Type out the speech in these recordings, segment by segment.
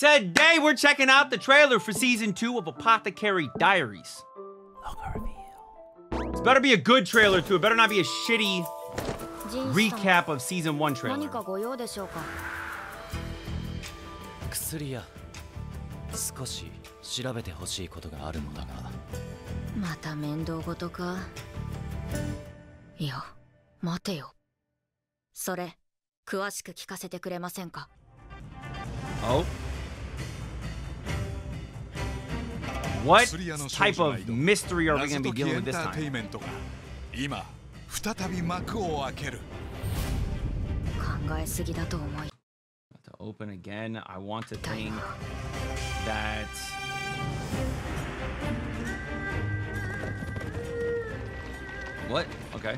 Today we're checking out the trailer for season 2 of Apothecary Diaries. Logo reveal. It's better be a good trailer too. It better not be a shitty recap of season 1 trailer. Oh? What type of mystery are we going to be dealing with this time? To open again, I want to think that... What? Okay.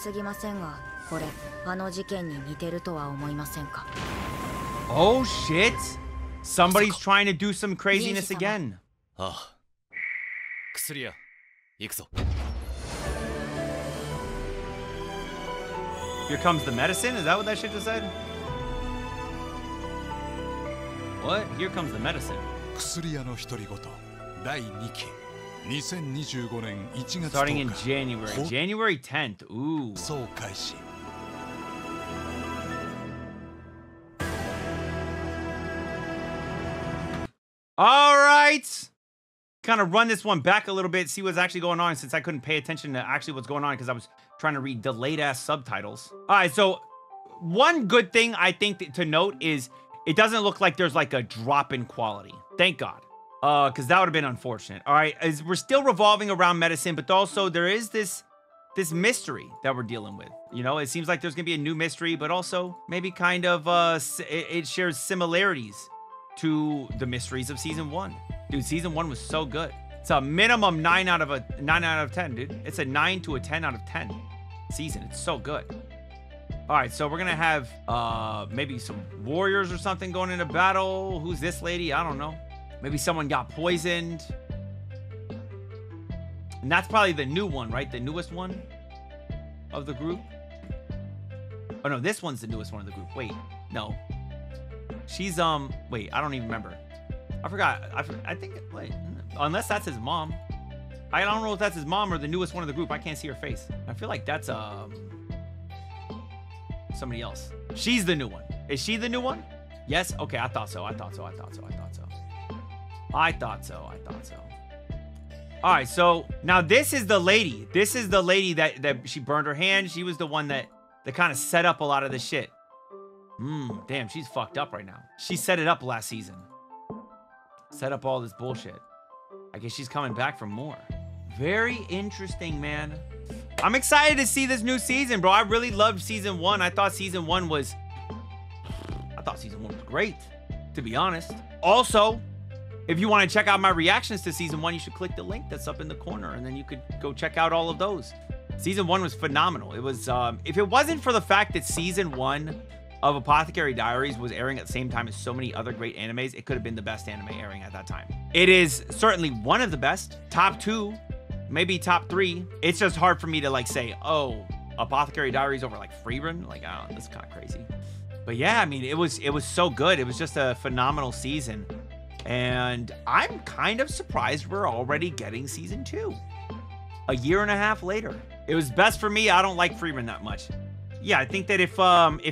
Oh shit! Somebody's trying to do some craziness again. Ah. Here comes the medicine? Is that what that shit just said? What? Here comes the medicine. Starting in January. January 10th. Ooh. All right. Kind of run this one back a little bit, see what's actually going on, since I couldn't pay attention to actually what's going on because I was trying to read delayed ass subtitles. All right. So one good thing I think to note is it doesn't look like there's like a drop in quality. Thank God. Because that would have been unfortunate. All right, as we're still revolving around medicine, but also there is this mystery that we're dealing with. You know, it seems like there's gonna be a new mystery, but also maybe kind of it shares similarities to the mysteries of season 1. Dude, season 1 was so good. It's a minimum 9 out of 10, dude. It's a 9 to a 10 out of 10 season. It's so good. All right, so we're going to have maybe some warriors or something going into battle. Who's this lady? I don't know. Maybe someone got poisoned. And that's probably the new one, right? The newest one of the group. Oh, no, this one's the newest one of the group. Wait, no. She's, wait, I don't even remember. I forgot. I think, wait, unless that's his mom. I don't know if that's his mom or the newest one of the group. I can't see her face. I feel like that's, somebody else. She's the new one. Is she the new one? Yes? Okay, I thought so. I thought so. I thought so. I thought so. I thought so. I thought so. All right, so now this is the lady. This is the lady that she burned her hand. She was the one that kind of set up a lot of this shit. Damn, she's fucked up right now. She set it up last season. Set up all this bullshit. I guess she's coming back for more. Very interesting, man. I'm excited to see this new season, bro. I really loved season 1. I thought season one was great, to be honest. Also, if you want to check out my reactions to season 1, you should click the link that's up in the corner, and then you could go check out all of those. Season 1 was phenomenal. It was, if it wasn't for the fact that season 1 of Apothecary Diaries was airing at the same time as so many other great animes, it could have been the best anime airing at that time. It is certainly one of the best, top 2. Maybe top 3. It's just hard for me to like say, oh, Apothecary Diaries over like Frieren. Like, I don't know, that's kind of crazy. But yeah, I mean, it was so good. It was just a phenomenal season. And I'm kind of surprised we're already getting season 2. A year and a half later. It was best for me. I don't like Frieren that much. Yeah, I think that if the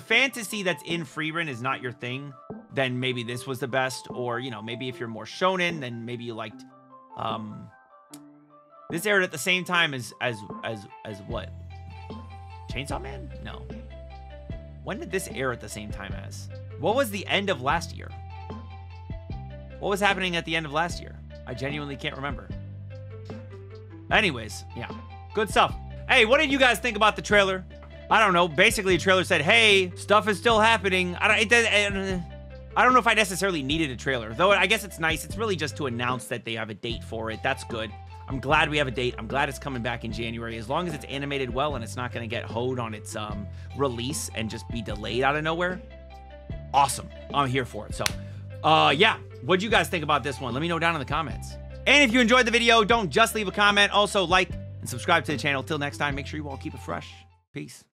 fantasy that's in Frieren is not your thing, then maybe this was the best. Or, you know, maybe if you're more shonen, then maybe you liked this aired at the same time as what? Chainsaw Man? No. When did this air at the same time as? What was the end of last year? What was happening at the end of last year? I genuinely can't remember. Anyways, yeah. Good stuff. Hey, what did you guys think about the trailer? I don't know. Basically, the trailer said, hey, stuff is still happening. I don't know if I necessarily needed a trailer, though I guess it's nice. It's really just to announce that they have a date for it. That's good. I'm glad we have a date. I'm glad it's coming back in January. As long as it's animated well and it's not going to get hoed on its release and just be delayed out of nowhere. Awesome. I'm here for it. So, yeah. What'd you guys think about this one? Let me know down in the comments. And if you enjoyed the video, don't just leave a comment. Also, like and subscribe to the channel. Till next time, make sure you all keep it fresh. Peace.